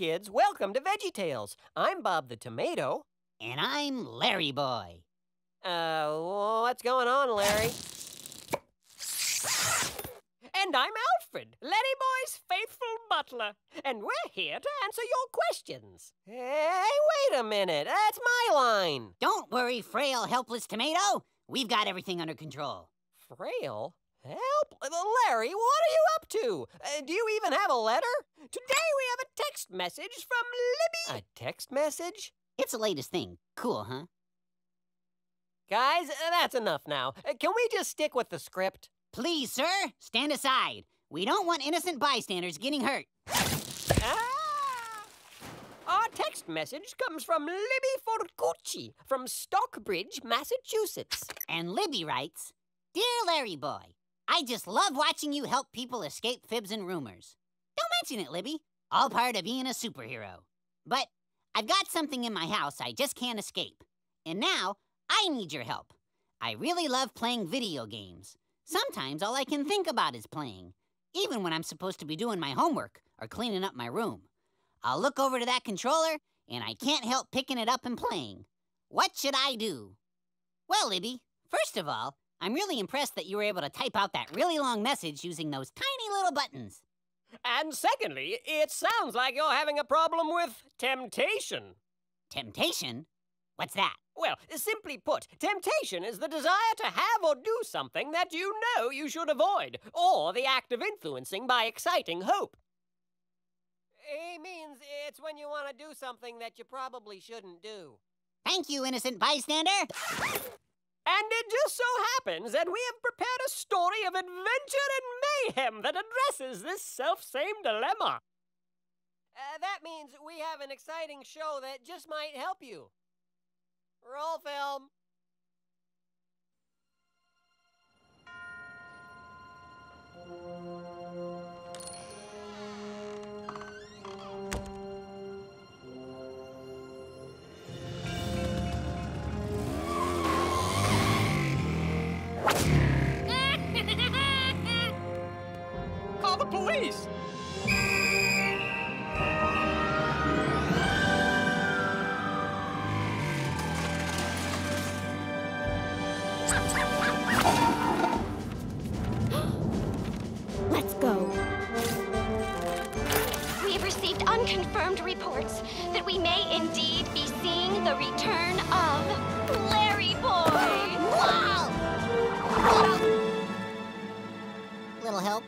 kids. Welcome to VeggieTales. I'm Bob the Tomato. And I'm Larry-Boy. What's going on, Larry? And I'm Alfred, Larry-Boy's faithful butler. And we're here to answer your questions. Hey, wait a minute. That's my line. Don't worry, frail, helpless tomato. We've got everything under control. Frail? Help? Larry, what are you up to? Do you even have a letter? Today we have a text message from Libby. A text message? It's the latest thing. Cool, huh? Guys, that's enough now. Can we just stick with the script? Please, sir, stand aside. We don't want innocent bystanders getting hurt. Ah! Our text message comes from Libby Forcucci from Stockbridge, Massachusetts. And Libby writes, Dear Larry-Boy, I just love watching you help people escape fibs and rumors. Don't mention it, Libby. All part of being a superhero. But I've got something in my house I just can't escape. And now, I need your help. I really love playing video games. Sometimes all I can think about is playing, even when I'm supposed to be doing my homework or cleaning up my room. I'll look over to that controller, and I can't help picking it up and playing. What should I do? Well, Libby, first of all, I'm really impressed that you were able to type out that really long message using those tiny little buttons. And secondly, it sounds like you're having a problem with temptation. Temptation? What's that? Well, simply put, temptation is the desire to have or do something that you know you should avoid, or the act of influencing by exciting hope. It means it's when you want to do something that you probably shouldn't do. Thank you, innocent bystander. And it just so happens that we have prepared a story of adventure and mayhem that addresses this self-same dilemma. That means we have an exciting show that just might help you. Roll film. Call the police! Confirmed reports that we may indeed be seeing the return of Larry-Boy. Wow! Little help?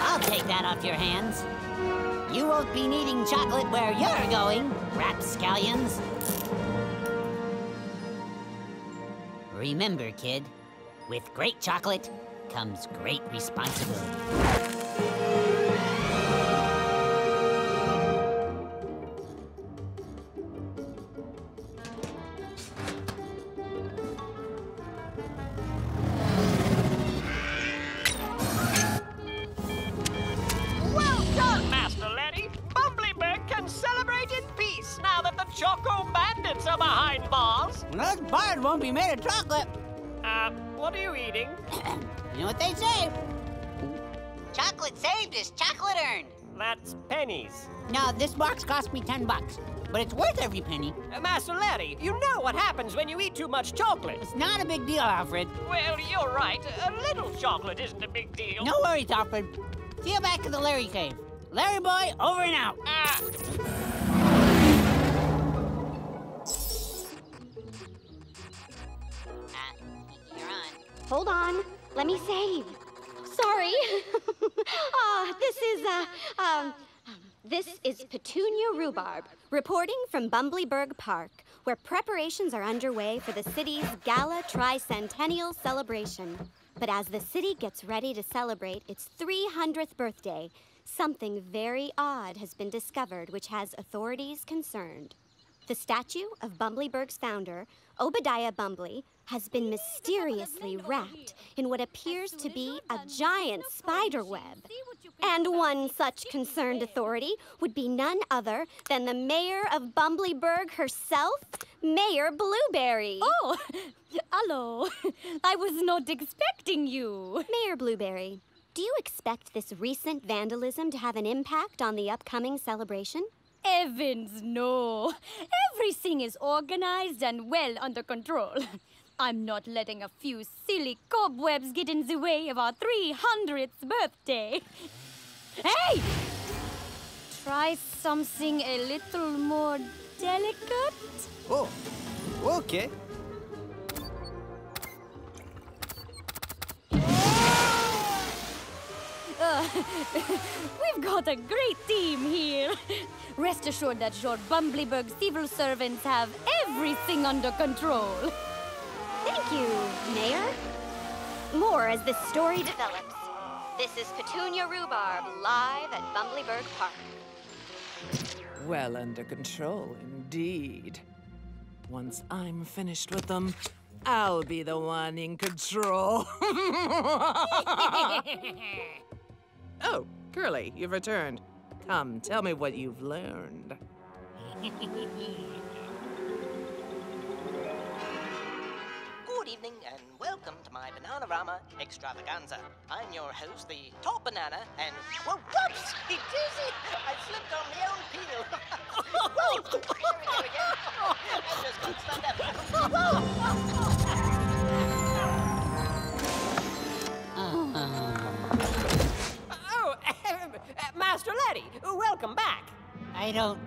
I'll take that off your hands. You won't be needing chocolate where you're going, rapscallions. Remember, kid. With great chocolate comes great responsibility. Well done, Master Larry. Bumblyburg can celebrate in peace now that the Choco Bandits are behind bars. That bird won't be made of chocolate. What are you eating? You know what they say. Chocolate saved is chocolate earned. That's pennies. No, this box cost me $10, but it's worth every penny. Master Larry, you know what happens when you eat too much chocolate. It's not a big deal, Alfred. Well, you're right. A little chocolate isn't a big deal. No worries, Alfred. See you back at the Larry Cave. Larry-Boy, over and out. Hold on, let me save. Sorry. This is Petunia Rhubarb, reporting from Bumblyburg Park, where preparations are underway for the city's Gala Tricentennial Celebration. But as the city gets ready to celebrate its 300th birthday, something very odd has been discovered which has authorities concerned. The statue of Bumblyburg's founder, Obadiah Bumbly, has been mysteriously wrapped in what appears to be a giant spider web. And one such concerned authority would be none other than the mayor of Bumblyburg herself, Mayor Blueberry. Oh, hello. I was not expecting you. Mayor Blueberry, do you expect this recent vandalism to have an impact on the upcoming celebration? Evans, no. Everything is organized and well under control. I'm not letting a few silly cobwebs get in the way of our 300th birthday. Hey! Try something a little more delicate. Oh, okay. We've got a great team here. Rest assured that your Bumblyburg civil servants have everything under control. Thank you, Mayor. More as this story develops. This is Petunia Rhubarb, live at Bumblyburg Park. Well under control, indeed. Once I'm finished with them, I'll be the one in control. Oh, Curly, you've returned. Come, tell me what you've learned. Good evening and welcome to my Bananarama extravaganza. I'm your host, the Tall Banana, and... Whoa, whoops! Dizzy! I slipped on my own peel. Here we go again. I just got stuck up. Master Larry, welcome back. I don't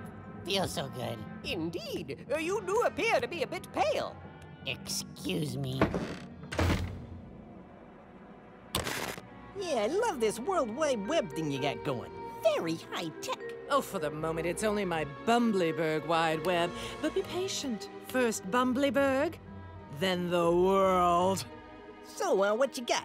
feel so good. Indeed. You do appear to be a bit pale. Excuse me. Yeah, I love this World Wide Web thing you got going. Very high-tech. Oh, for the moment, it's only my Bumblyburg Wide Web. But be patient. First Bumblyburg, then the world. So, what you got?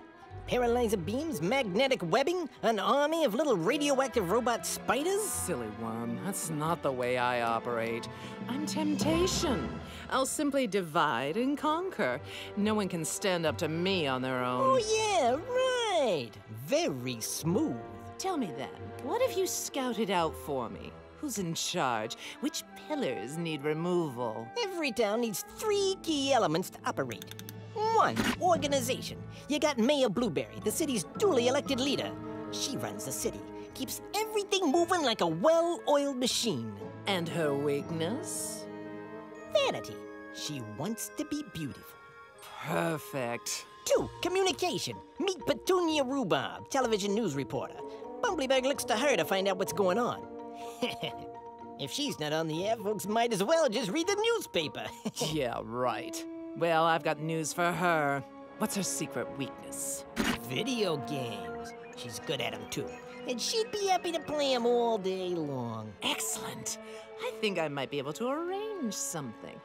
Paralyzer beams, magnetic webbing, an army of little radioactive robot spiders? Silly worm, that's not the way I operate. I'm temptation. I'll simply divide and conquer. No one can stand up to me on their own. Oh, yeah, right. Very smooth. Tell me then, what have you scouted out for me? Who's in charge? Which pillars need removal? Every town needs 3 key elements to operate. 1, organization. You got Mayor Blueberry, the city's duly elected leader. She runs the city, keeps everything moving like a well-oiled machine. And her weakness? Vanity. She wants to be beautiful. Perfect. 2, communication. Meet Petunia Rhubarb, television news reporter. Bumblyburg looks to her to find out what's going on. If she's not on the air, folks might as well just read the newspaper. Yeah, right. Well, I've got news for her. What's her secret weakness? Video games. She's good at them, too. And she'd be happy to play them all day long. Excellent. I think I might be able to arrange something.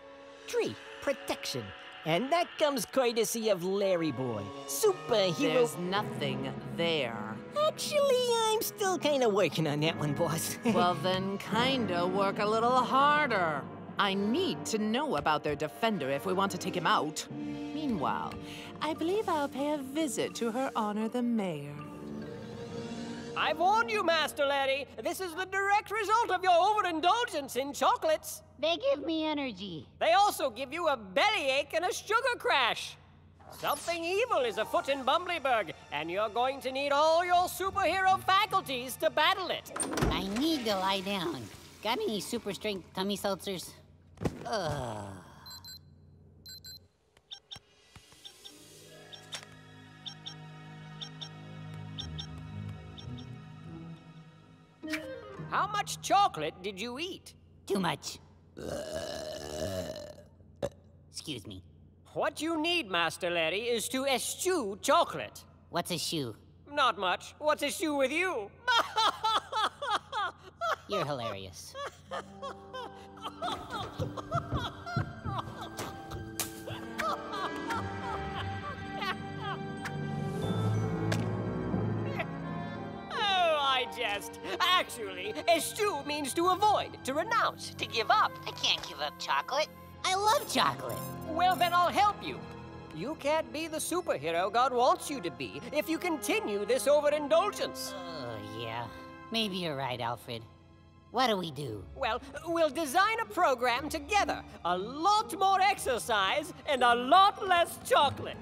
3, protection. And that comes courtesy of Larry-Boy, superhero... There's nothing there. Actually, I'm still kind of working on that one, boss. Well, then kinda work a little harder. I need to know about their defender if we want to take him out. Meanwhile, I believe I'll pay a visit to Her Honor the Mayor. I warn you, Master Larry, this is the direct result of your overindulgence in chocolates. They give me energy. They also give you a bellyache and a sugar crash. Something evil is afoot in Bumblyburg, and you're going to need all your superhero faculties to battle it. I need to lie down. Got any super strength tummy seltzers? How much chocolate did you eat? Too much. Excuse me. What you need, Master Larry, is to eschew chocolate. What's a shoe? Not much. What's a shoe with you? You're hilarious. I jest. Actually, eschew means to avoid, to renounce, to give up. I can't give up chocolate. I love chocolate. Well, then I'll help you. You can't be the superhero God wants you to be if you continue this overindulgence. Oh, yeah. Maybe you're right, Alfred. What do we do? Well, we'll design a program together. A lot more exercise and a lot less chocolate.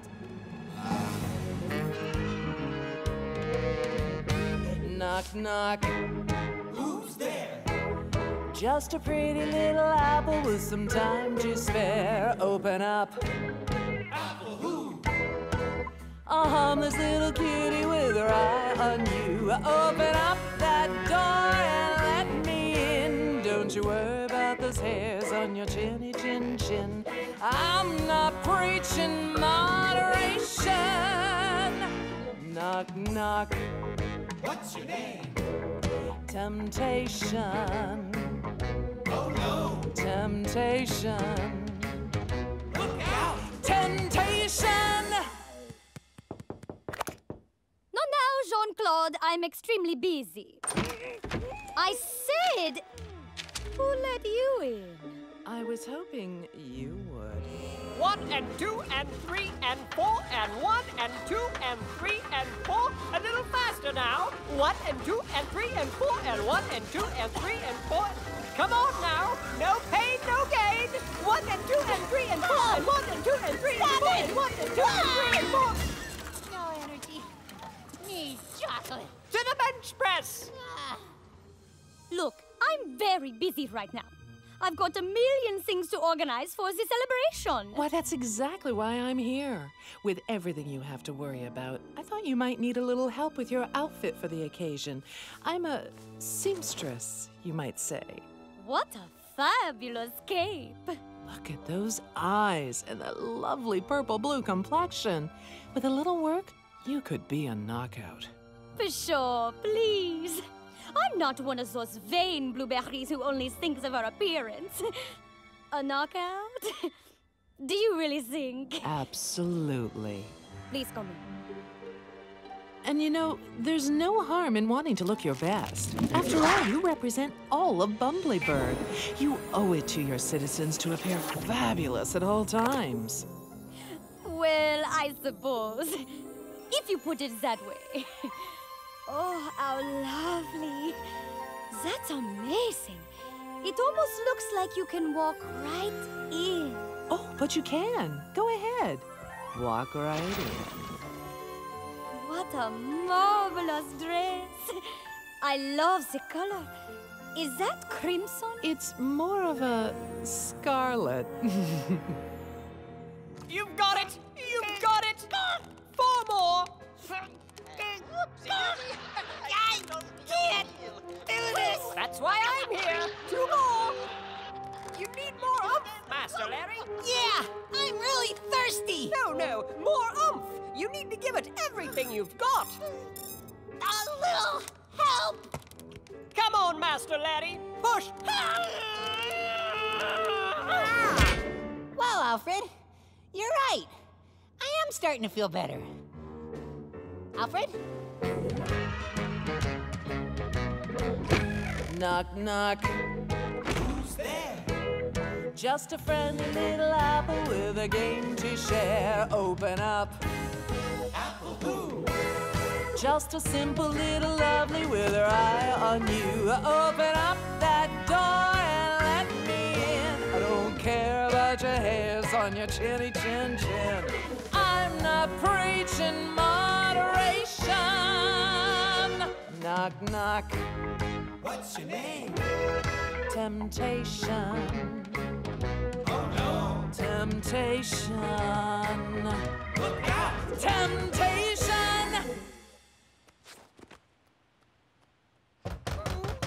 Knock, knock. Who's there? Just a pretty little apple with some time to spare. Open up. Apple who? A harmless little cutie with her eye on you. Open up that door and let me in. Don't you worry about those hairs on your chinny chin chin. I'm not preaching moderation. Knock, knock. What's your name? Temptation. Oh no. Temptation. Look out. Temptation. Not now, Jean-Claude. I'm extremely busy. I said, who let you in? I was hoping you would. 1 and 2 and 3 and 4 and 1 and 2 and 3 and 4. A little faster now. 1 and 2 and 3 and 4 and 1 and 2 and 3 and 4. Come on now. No pain, no gain. 1 and 2 and 3 and 4 and 1 and 2 and 3 and 4 and 1 and 2 and 3 and 4. No energy. Need chocolate. To the bench press. Look, I'm very busy right now. I've got a million things to organize for the celebration. Why, that's exactly why I'm here. With everything you have to worry about, I thought you might need a little help with your outfit for the occasion. I'm a seamstress, you might say. What a fabulous cape. Look at those eyes and that lovely purple-blue complexion. With a little work, you could be a knockout. For sure, please. I'm not one of those vain blueberries who only thinks of her appearance. A knockout? Do you really think? Absolutely. Please come in. And you know, there's no harm in wanting to look your best. After all, you represent all of Bumblyburg. You owe it to your citizens to appear fabulous at all times. Well, I suppose. If you put it that way. Oh, how lovely. That's amazing. It almost looks like you can walk right in. Oh, but you can. Go ahead. Walk right in. What a marvelous dress. I love the color. Is that crimson? It's more of a scarlet. You've got it. You've got it. 4 more. I can't do this! That's why I'm here! 2 more! You need more oomph, Master Larry! Yeah! I'm really thirsty! No, no! More oomph! You need to give it everything you've got! A little help! Come on, Master Larry! Push! Well, Alfred, you're right. I am starting to feel better. Alfred? Knock, knock. Who's there? Just a friendly little apple with a game to share. Open up. Apple who? Just a simple little lovely with her eye on you. Open up that door and let me in. I don't care about your hairs on your chinny chin chin. I'm not preaching moderation. Knock, knock. What's your name? Temptation. Oh no. Temptation. Look out. Temptation.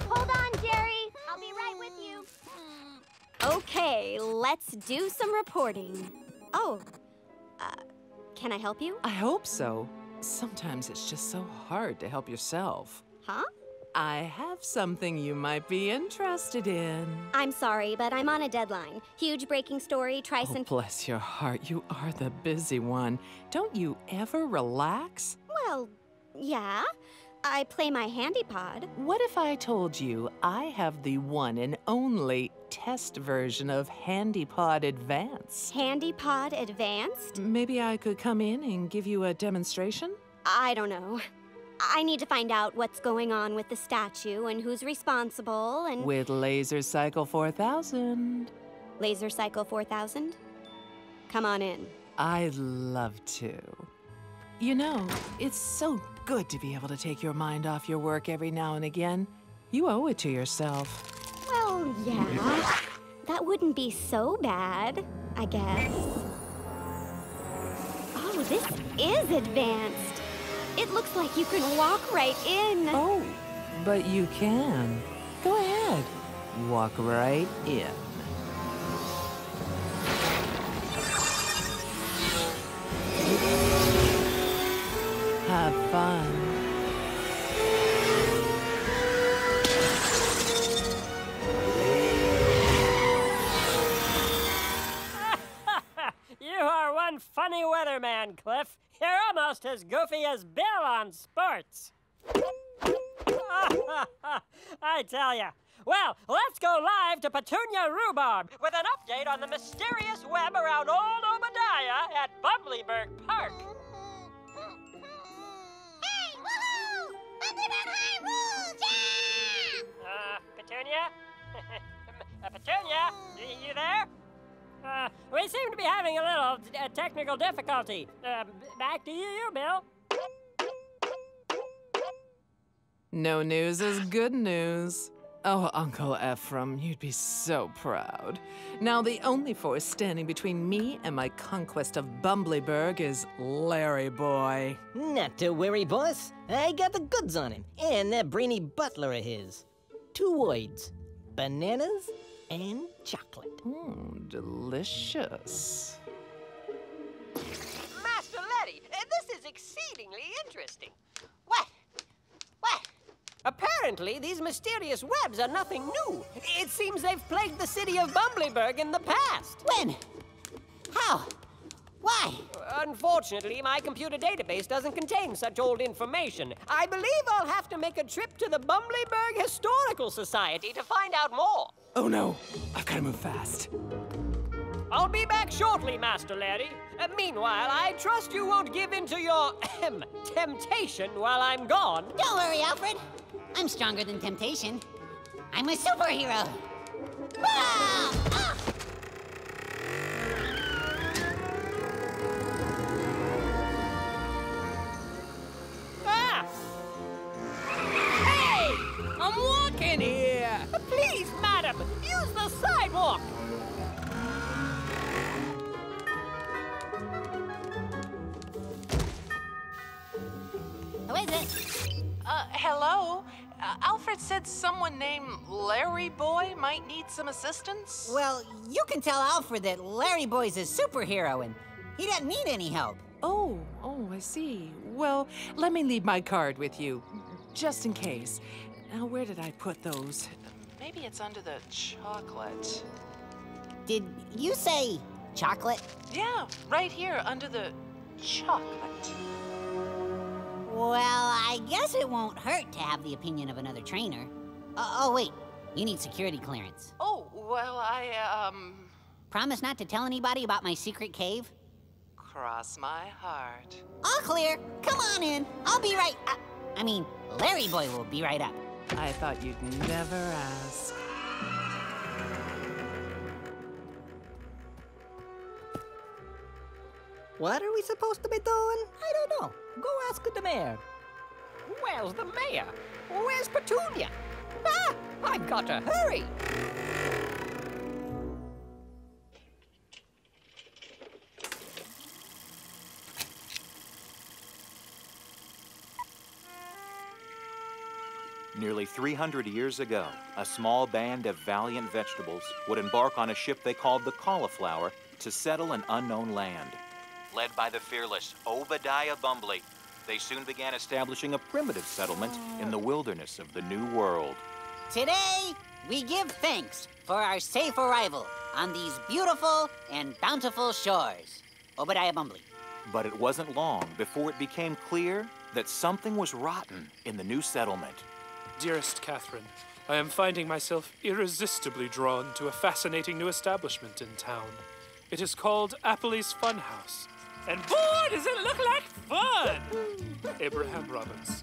Hold on, Jerry. I'll be right with you. Okay, let's do some reporting. Oh, can I help you? I hope so. Sometimes it's just so hard to help yourself. Huh? I have something you might be interested in. I'm sorry, but I'm on a deadline. Huge breaking story, Oh, bless your heart. You are the busy one. Don't you ever relax? Well, yeah. I play my handy pod. What if I told you I have the one and only test version of Handy Pod Advanced? Handy Pod Advanced? Maybe I could come in and give you a demonstration? I don't know. I need to find out what's going on with the statue and who's responsible and... With Laser Cycle 4000. Laser Cycle 4000? Come on in. I'd love to. You know, it's so good to be able to take your mind off your work every now and again. You owe it to yourself. Well, yeah. That wouldn't be so bad, I guess. Oh, this is advanced. It looks like you can walk right in. Oh, but you can. Go ahead. Walk right in. Have fun. You are one funny weatherman, Cliff. You're almost as goofy as Bill on sports. I tell ya. Well, let's go live to Petunia Rhubarb with an update on the mysterious web around old Obadiah at Bumblyburg Park. Hey, woohoo! Bumblyburg High Rules, yeah! Petunia? Petunia, you there? We seem to be having a little technical difficulty. Back to you, Bill. No news is good news. Oh, Uncle Ephraim, you'd be so proud. Now, the only force standing between me and my conquest of Bumblyburg is Larry-Boy. Not to worry, boss. I got the goods on him and that brainy butler of his. Two words, bananas and chocolate. Mmm, delicious. Master Larry, this is exceedingly interesting. What? Apparently, these mysterious webs are nothing new. It seems they've plagued the city of Bumblyburg in the past. When? How? Why? Unfortunately, my computer database doesn't contain such old information. I believe I'll have to make a trip to the Bumblyburg Historical Society to find out more. Oh no, I've got to move fast. I'll be back shortly, Master Larry. Meanwhile, I trust you won't give in to your temptation while I'm gone. Don't worry, Alfred. I'm stronger than temptation. I'm a superhero. Ah! Ah! Hey! I'm walking here. Please, madam, use the sidewalk. Who is it? Hello? Alfred said someone named Larry-Boy might need some assistance. Well, you can tell Alfred that Larry-Boy's a superhero and he doesn't need any help. Oh, I see. Well, let me leave my card with you, just in case. Now, where did I put those? Maybe it's under the chocolate. Did you say chocolate? Yeah, right here under the chocolate. Well, I guess it won't hurt to have the opinion of another trainer. Oh, wait. You need security clearance. Oh, well, I... Promise not to tell anybody about my secret cave? Cross my heart. All clear. Come on in. I'll be right up. I mean, Larry-Boy will be right up. I thought you'd never ask. What are we supposed to be doing? I don't know. Go ask the mayor. Where's the mayor? Where's Petunia? Ah! I've got to hurry! Nearly 300 years ago, a small band of valiant vegetables would embark on a ship they called the Cauliflower to settle an unknown land. Led by the fearless Obadiah Bumbly, they soon began establishing a primitive settlement in the wilderness of the New World. Today, we give thanks for our safe arrival on these beautiful and bountiful shores. Obadiah Bumbly. But it wasn't long before it became clear that something was rotten in the new settlement. Dearest Catherine, I am finding myself irresistibly drawn to a fascinating new establishment in town. It is called Appley's Fun House. And boy, does it look like fun! Abraham Robbins.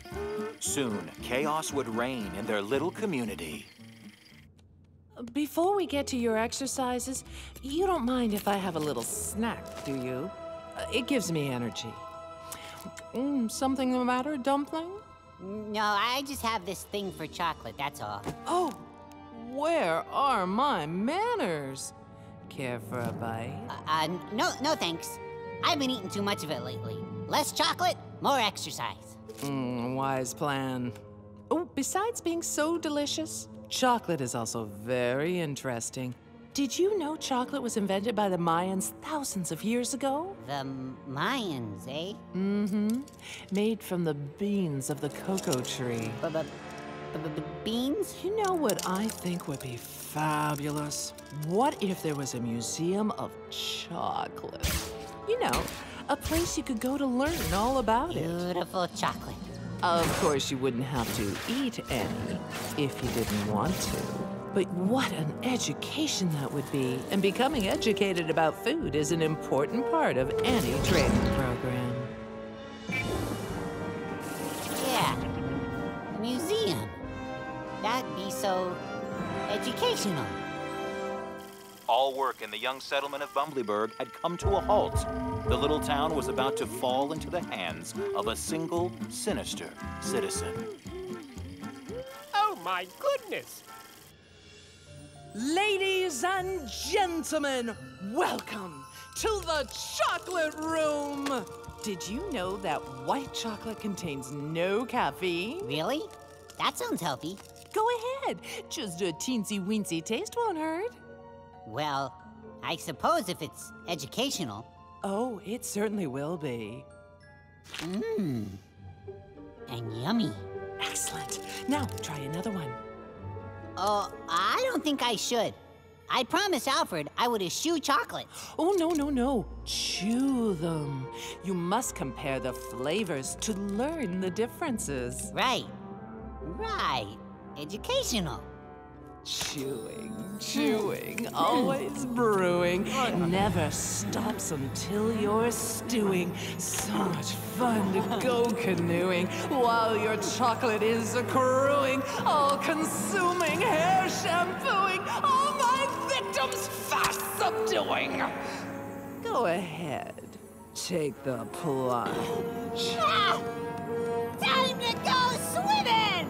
Soon, chaos would reign in their little community. Before we get to your exercises, you don't mind if I have a little snack, do you? It gives me energy. Something the matter, dumpling? No, I just have this thing for chocolate, that's all. Oh, where are my manners? Care for a bite? No thanks. I've been eating too much of it lately. Less chocolate, more exercise. Wise plan. Oh, besides being so delicious, chocolate is also very interesting. Did you know chocolate was invented by the Mayans thousands of years ago? The Mayans, eh? Mm-hmm. Made from the beans of the cocoa tree. Beans? You know what I think would be fabulous? What if there was a museum of chocolate? You know, a place you could go to learn all about it. Beautiful chocolate. Of course, you wouldn't have to eat any if you didn't want to. But what an education that would be. And becoming educated about food is an important part of any training program. Yeah, a museum. That'd be so educational. All work in the young settlement of Bumblyburg had come to a halt. The little town was about to fall into the hands of a single sinister citizen. Oh my goodness! Ladies and gentlemen, welcome to the Chocolate Room! Did you know that white chocolate contains no caffeine? Really? That sounds healthy. Go ahead. Just a teensy-weensy taste won't hurt. Well, I suppose if it's educational. Oh, it certainly will be. Mmm. And yummy. Excellent. Now, try another one. Oh, I don't think I should. I promised Alfred I would eschew chocolate. Oh, no. Chew them. You must compare the flavors to learn the differences. Right. Educational. Chewing, always brewing. Never stops until you're stewing. So much fun to go canoeing while your chocolate is accruing. All-consuming, hair shampooing, all my victims fast subduing. Go ahead, take the plunge. Time to go swimming!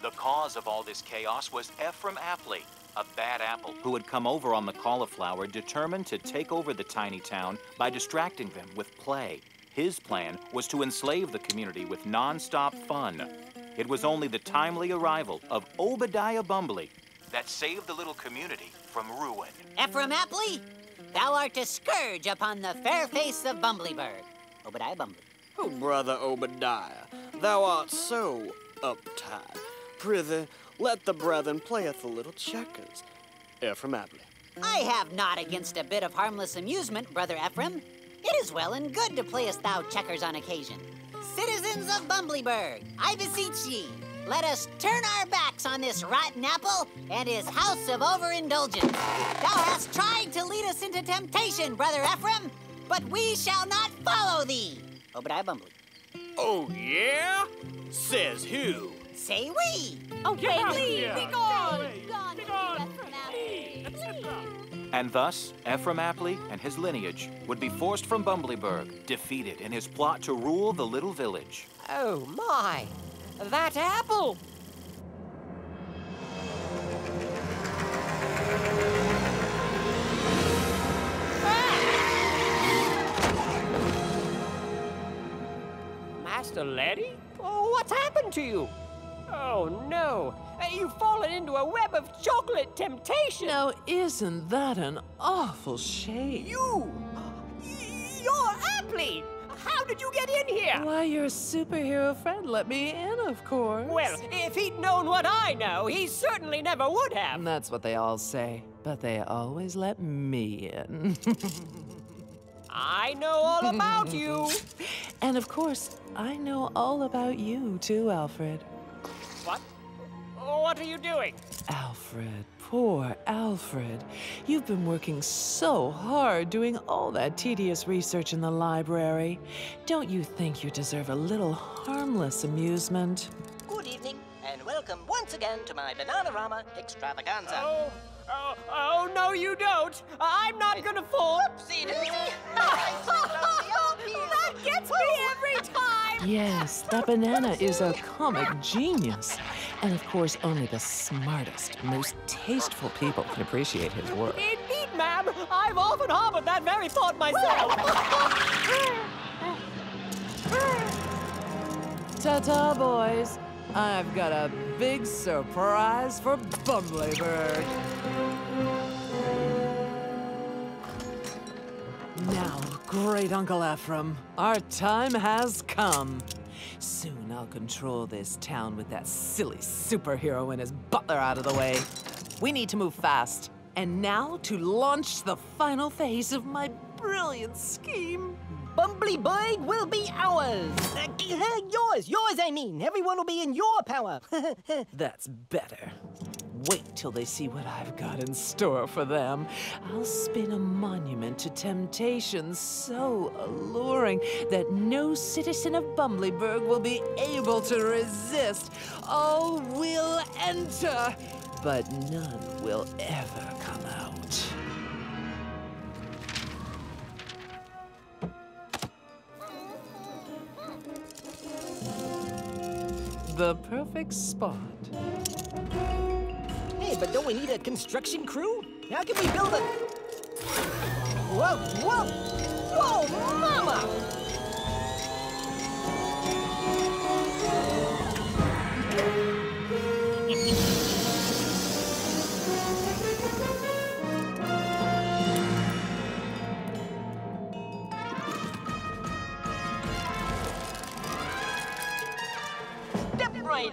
The cause of all this chaos was Ephraim Appley, a bad apple who had come over on the cauliflower determined to take over the tiny town by distracting them with play. His plan was to enslave the community with nonstop fun. It was only the timely arrival of Obadiah Bumbly that saved the little community from ruin. Ephraim Appley, thou art a scourge upon the fair face of Bumblyburg. Obadiah Bumbly. Oh, brother Obadiah, thou art so uptight. Prithee, let the brethren play at the little checkers. Ephraim Appley. I have naught against a bit of harmless amusement, brother Ephraim. It is well and good to play as thou checkers on occasion. Citizens of Bumblyburg, I beseech ye, let us turn our backs on this rotten apple and his house of overindulgence. Thou hast tried to lead us into temptation, brother Ephraim, but we shall not follow thee. Obadiah Bumbly. Oh, yeah? Says who? Say we! Okay, please, be gone! Be gone! And thus, Ephraim Appley and his lineage would be forced from Bumblyburg, defeated in his plot to rule the little village. Oh my! That apple! Ah! Master Larry? Oh, what's happened to you? Oh, no. You've fallen into a web of chocolate temptation. Now, isn't that an awful shame? You're Appley! How did you get in here? Why, your superhero friend let me in, of course. Well, if he'd known what I know, he certainly never would have. And that's what they all say, but they always let me in. I know all about you. And of course, I know all about you, too, Alfred. What? What are you doing? Alfred, poor Alfred. You've been working so hard doing all that tedious research in the library. Don't you think you deserve a little harmless amusement? Good evening, and welcome once again to my Bananarama extravaganza. Oh, no, you don't. I'm not gonna fall. Whoopsie daisy. That gets me every time. Yes, that banana is a comic genius. And of course, only the smartest, most tasteful people can appreciate his work. Indeed, ma'am. I've often harbored that very thought myself. Ta-ta, boys. I've got a big surprise for Bumblyburg. Now, great Uncle Ephraim, our time has come. Soon I'll control this town with that silly superhero and his butler out of the way. We need to move fast. And now to launch the final phase of my brilliant scheme. Bumblyburg will be ours! Yours, I mean. Everyone will be in your power. That's better. Wait till they see what I've got in store for them. I'll spin a monument to temptation so alluring that no citizen of Bumblyburg will be able to resist. All will enter, but none will ever come out. The perfect spot. Hey, but don't we need a construction crew? How can we build a... Whoa, whoa! Whoa, mama!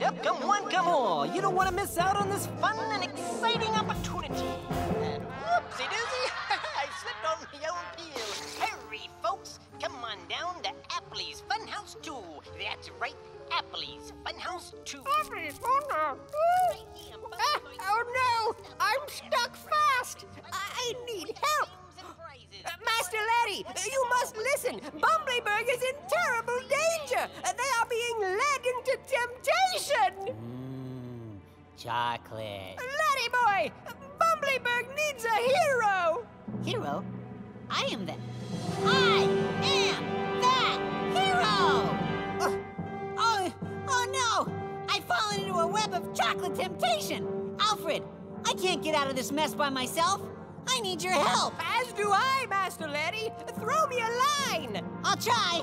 Up, come one, come all. You don't want to miss out on this fun and exciting opportunity. And whoopsie-doozy, I slipped on the old peel. Hurry, folks, come on down to Appley's Fun House 2. That's right, Appley's Fun House 2. Appley's Fun House 2? Oh, no, I'm stuck fast. I need help. Master Larry, you must listen. Bumblyburg is in terrible danger. They are being led into temptation. Chocolate. Larry-Boy, Bumblyburg needs a hero. Hero? I am that hero. Oh, no. I've fallen into a web of chocolate temptation. Alfred, I can't get out of this mess by myself. I need your help. As do I, Master Larry. Throw me a line. I'll try.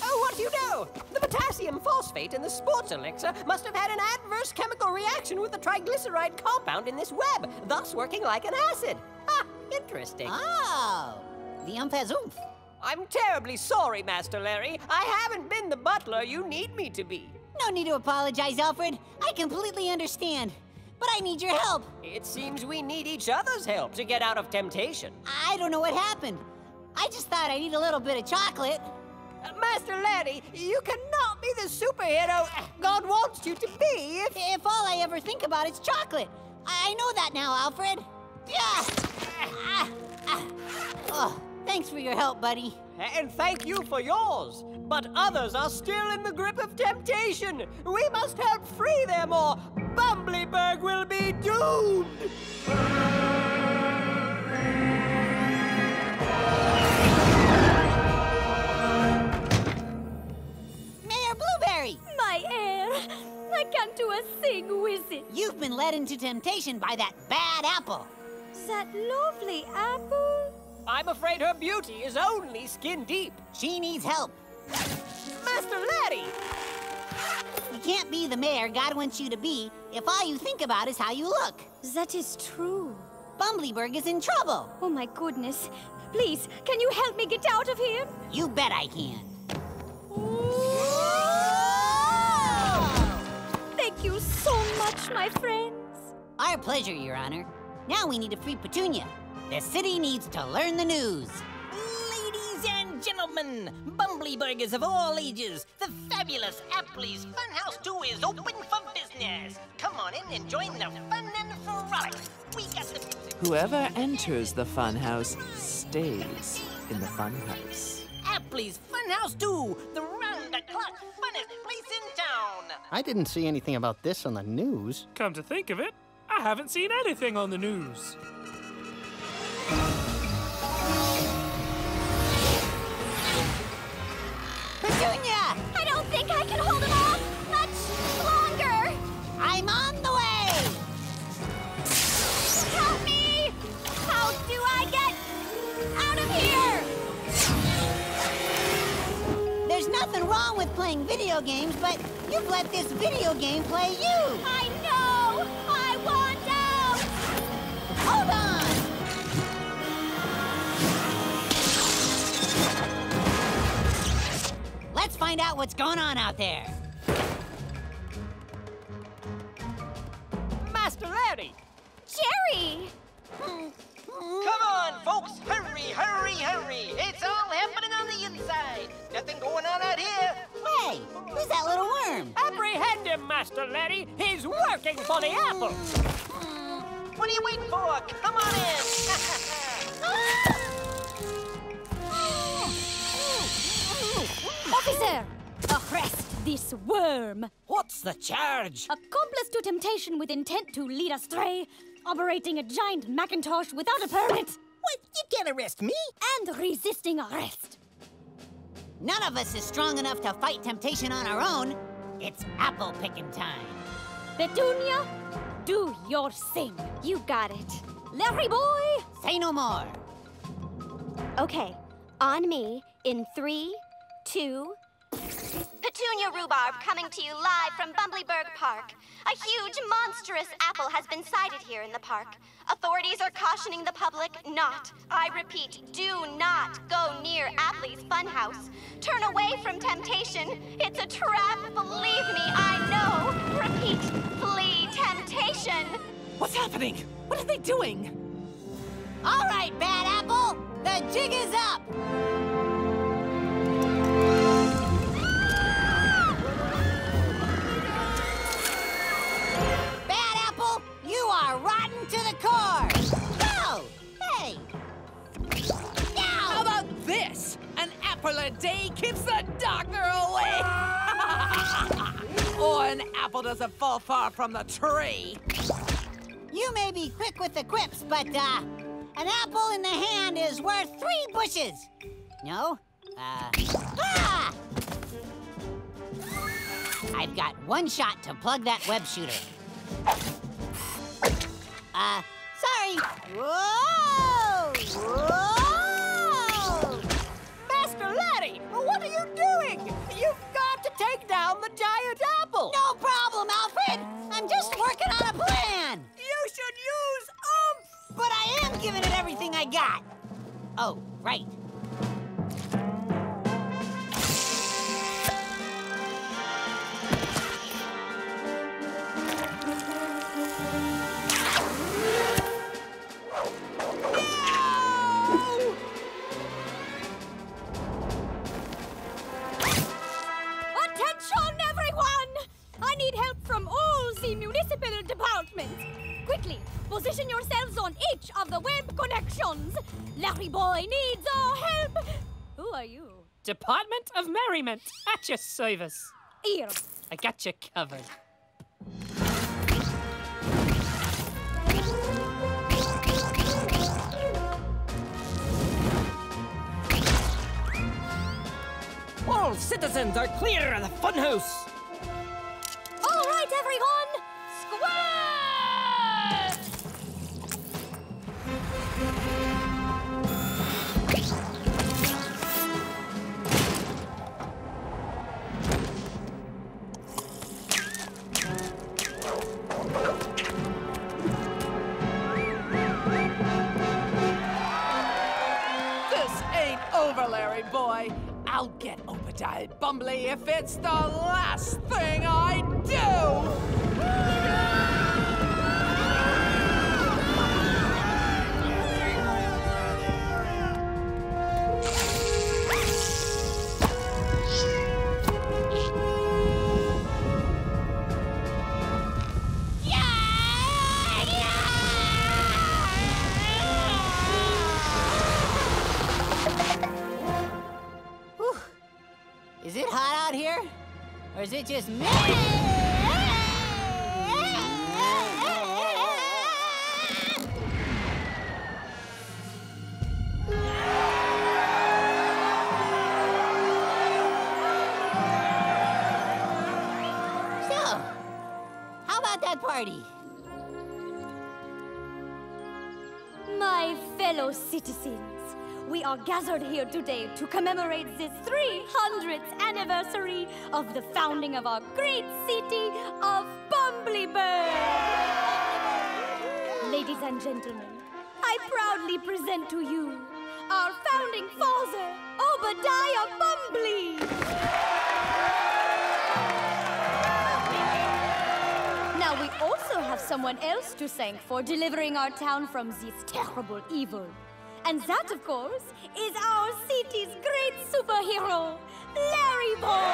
Oh, what do you know? The potassium phosphate in the sports elixir must have had an adverse chemical reaction with the triglyceride compound in this web, thus working like an acid. Ha! Interesting. Oh, the umph has oomph. I'm terribly sorry, Master Larry. I haven't been the butler you need me to be. No need to apologize, Alfred. I completely understand. But I need your help. It seems we need each other's help to get out of temptation. I don't know what happened. I just thought I'd eat a little bit of chocolate. Master Larry, you cannot be the superhero God wants you to be if all I ever think about is chocolate. I know that now, Alfred. Oh. Thanks for your help, buddy. And thank you for yours. But others are still in the grip of temptation. We must help free them or Bumblyburg will be doomed. Mayor Blueberry! My heir. I can't do a thing with it. You've been led into temptation by that bad apple. That lovely apple? I'm afraid her beauty is only skin deep. She needs help. Master Larry! You can't be the mayor God wants you to be if all you think about is how you look. That is true. Bumblyburg is in trouble. Oh, my goodness. Please, can you help me get out of here? You bet I can. Whoa! Thank you so much, my friends. Our pleasure, Your Honor. Now we need to free Petunia. The city needs to learn the news. Ladies and gentlemen, Bumblyburgers of all ages, the fabulous Appley's Fun House 2 is open for business. Come on in and join the fun and frolic. We got the... Whoever enters the Fun House stays in the Fun House. Appley's Fun House 2, the round-the-clock funnest place in town. I didn't see anything about this on the news. Come to think of it, I haven't seen anything on the news. Petunia! I don't think I can hold it off much longer! I'm on the way! Help me! How do I get out of here? There's nothing wrong with playing video games, but you've let this video game play you! I know! I want out! Hold on! Let's find out what's going on out there. Master Larry! Jerry! Come on, folks! Hurry, hurry, hurry! It's all happening on the inside! Nothing going on out here! Hey! Who's that little worm? Apprehend him, Master Larry! He's working for the apple! What are you waiting for? Come on in! Officer, arrest this worm. What's the charge? Accomplice to temptation with intent to lead astray, operating a giant Macintosh without a permit. What? You can't arrest me. And resisting arrest. None of us is strong enough to fight temptation on our own. It's apple picking time. Petunia, do your thing. You got it. Larry-Boy, say no more. Okay, on me in 3, 2... Petunia Rhubarb coming to you live from Bumblyburg Park. A huge, monstrous apple has been sighted here in the park. Authorities are cautioning the public not, I repeat, do not go near Appley's Funhouse. Turn away from temptation. It's a trap, believe me, I know. Repeat, flee temptation. What's happening? What are they doing? All right, Bad Apple, the jig is up. You are rotten to the core! Go! Hey! Go! How about this? An apple a day keeps the doctor away! Or an apple doesn't fall far from the tree! You may be quick with the quips, but, an apple in the hand is worth 3 bushes! No? Ah! I've got 1 shot to plug that web shooter. Sorry. Whoa! Whoa! Master Larry, what are you doing? You've got to take down the giant apple. No problem, Alfred. I'm just working on a plan. You should use oomph. But I am giving it everything I got. Oh, right. Position yourselves on each of the web connections. Larry-Boy needs our help. Who are you? Department of Merriment at your service. Here. I got you covered. All citizens are clear of the funhouse. All right, everyone. Square! Obadiah Bumbly if it's the last thing I do! Is it hot out here? Or is it just me? So, how about that party? My fellow citizens, we are gathered here today to commemorate the 300th anniversary of the founding of our great city of Bumblyburg. Ladies and gentlemen, I proudly present to you our founding father, Obadiah Bumbly. Now we also have someone else to thank for delivering our town from this terrible evil. And that, of course, is our city's great superhero, Larry-Boy!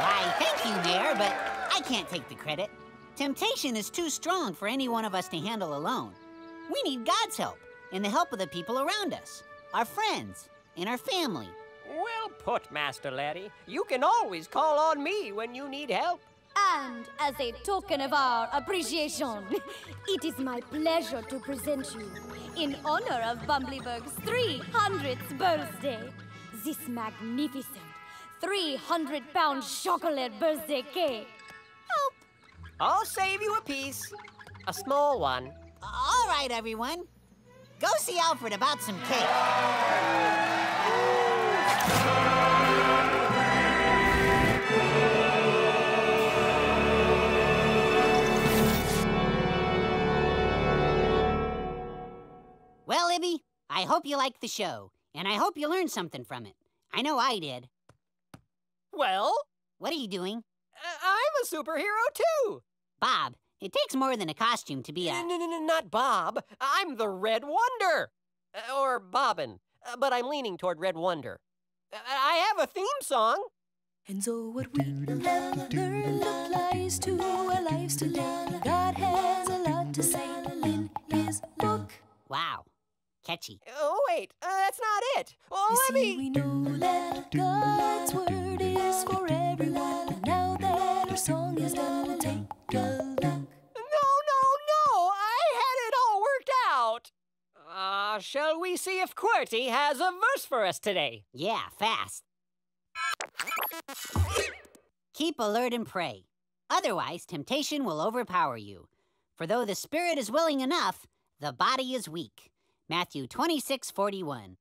Why, thank you, Mayor, but I can't take the credit. Temptation is too strong for any one of us to handle alone. We need God's help, and the help of the people around us, our friends, and our family. Well put, Master Larry. You can always call on me when you need help. And as a token of our appreciation, it is my pleasure to present you, in honor of Bumblyburg's 300th birthday, this magnificent 300-pound chocolate birthday cake. Help! I'll save you a piece. A small one. All right, everyone. Go see Alfred about some cake. Well, Libby, I hope you liked the show, and I hope you learned something from it. I know I did. Well? What are you doing? I'm a superhero, too! Bob, it takes more than a costume to be a... No, not Bob. I'm the Red Wonder! Or Bobbin, but I'm leaning toward Red Wonder. I have a theme song! And so what we love learned applies to our lives today. God has a lot to say in his book. Wow. Catchy. Oh, wait, that's not it. Oh, Libby! We know that God's word is for everyone. And now that our song is done, we'll take a look. No! I had it all worked out! Shall we see if Qwerty has a verse for us today? Yeah, fast. Keep alert and pray. Otherwise, temptation will overpower you. For though the spirit is willing enough, the body is weak. Matthew 26:41.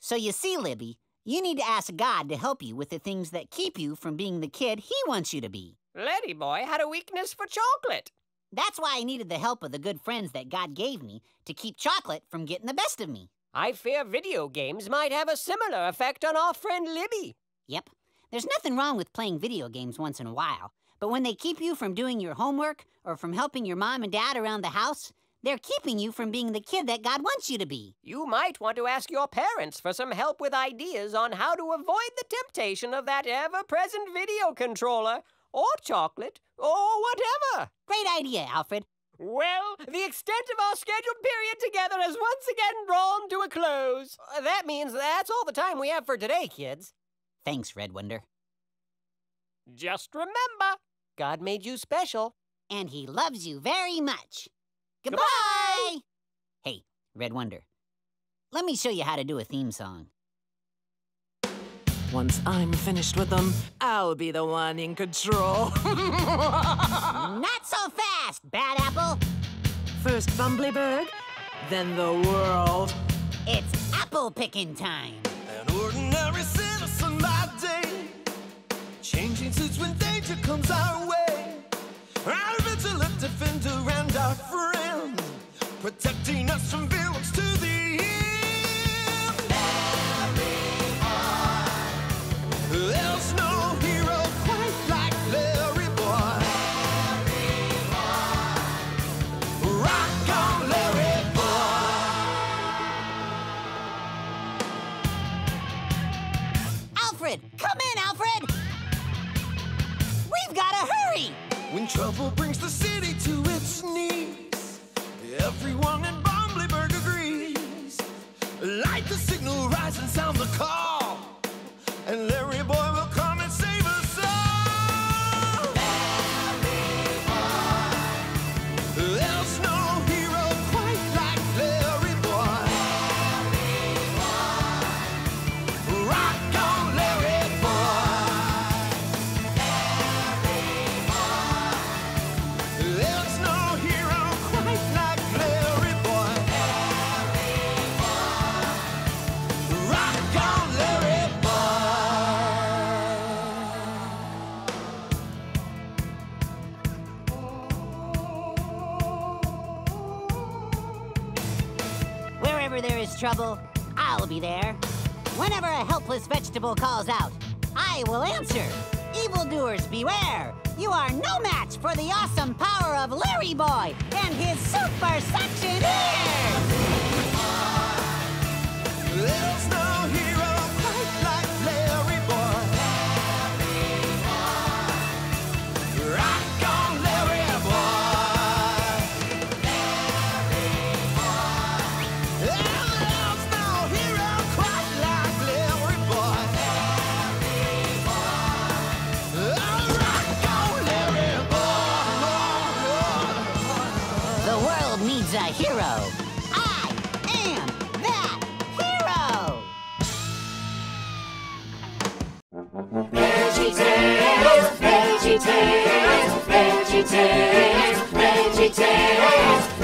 So you see, Libby, you need to ask God to help you with the things that keep you from being the kid he wants you to be. Larry-Boy had a weakness for chocolate. That's why I needed the help of the good friends that God gave me to keep chocolate from getting the best of me. I fear video games might have a similar effect on our friend Libby. Yep. There's nothing wrong with playing video games once in a while, but when they keep you from doing your homework or from helping your mom and dad around the house, they're keeping you from being the kid that God wants you to be. You might want to ask your parents for some help with ideas on how to avoid the temptation of that ever-present video controller, or chocolate, or whatever. Great idea, Alfred. Well, the extent of our scheduled period together has once again drawn to a close. That means that's all the time we have for today, kids. Thanks, Red Wonder. Just remember, God made you special. And he loves you very much. Goodbye! Hey, Red Wonder, let me show you how to do a theme song. Once I'm finished with them, I'll be the one in control. Not so fast, Bad Apple. First Bumblyburg, then the world. It's apple picking time. An ordinary citizen by day, changing suits when danger comes our way. Our vigilant defender and our friend, protecting us from villains to the end. Alfred! Come in, Alfred! We've gotta hurry! When trouble brings the city to its knees, everyone in Bumblyburg agrees. Light the signal, rise and sound the call, and Larry-Boy will come and save us all. Larry-Boy. There's no hero quite like Larry-Boy. Larry-Boy. Rock on, Larry-Boy. Larry-Boy. There's no hero quite like Larry-Boy. Larry-Boy. Rock on, Larry-Boy. There is trouble, I'll be there. Whenever a helpless vegetable calls out, I will answer. Evildoers, beware! You are no match for the awesome power of Larry-Boy and his super suction ears! There's no hero quite like Larry-Boy. Larry-Boy. Rock on, Larry-Boy. Hero. I am that hero! VeggieTales, VeggieTales, VeggieTales, VeggieTales.